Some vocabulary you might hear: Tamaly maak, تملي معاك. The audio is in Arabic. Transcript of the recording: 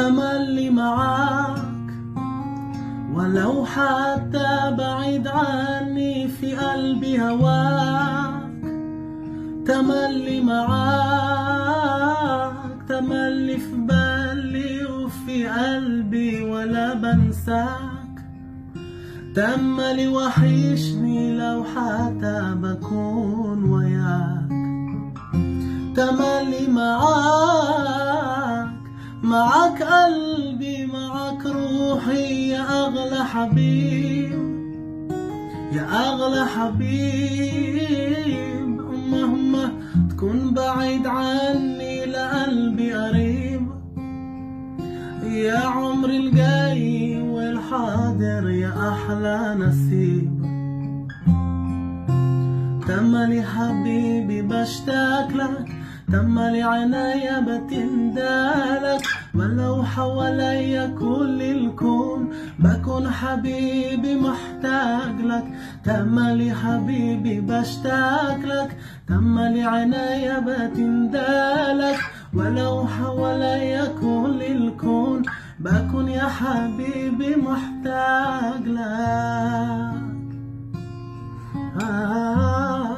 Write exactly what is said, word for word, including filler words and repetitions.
تملي معاك ولو حتى بعيد عني في قلبي هواك. تملي معاك تملي في بالي وفي قلبي ولا بنساك. تملي وحشني لو حتى بكون وياك. تملي معاك معاك قلبي معاك روحي يا أغلى حبيب يا أغلى حبيب. ومهما تكون بعيد عني لقلبي قريب يا عمري الجاي والحاضر يا أحلى نصيب. تملي حبيبي بشتاق لك تملي عينيا بتندالك ولو حواليا كل الكون بكون حبيبي محتاج لك. تملي حبيبي بشتاق لك تملي عينيا بتندالك ولو حواليا كل الكون بكون يا حبيبي محتاج لك. آه